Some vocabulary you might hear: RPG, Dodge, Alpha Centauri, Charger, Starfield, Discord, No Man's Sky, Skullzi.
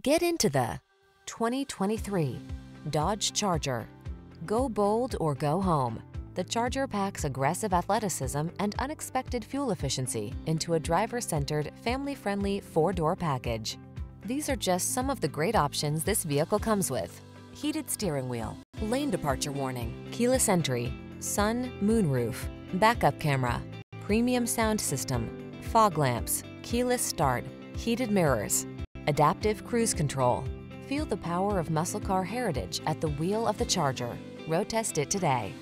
Get into the 2023 Dodge Charger. Go bold or go home. The Charger packs aggressive athleticism and unexpected fuel efficiency into a driver-centered, family-friendly four-door package. These are just some of the great options this vehicle comes with: heated steering wheel, lane departure warning, keyless entry, sun, moon roof, backup camera, premium sound system, fog lamps, keyless start, heated mirrors, adaptive cruise control. Feel the power of muscle car heritage at the wheel of the Charger. Road test it today.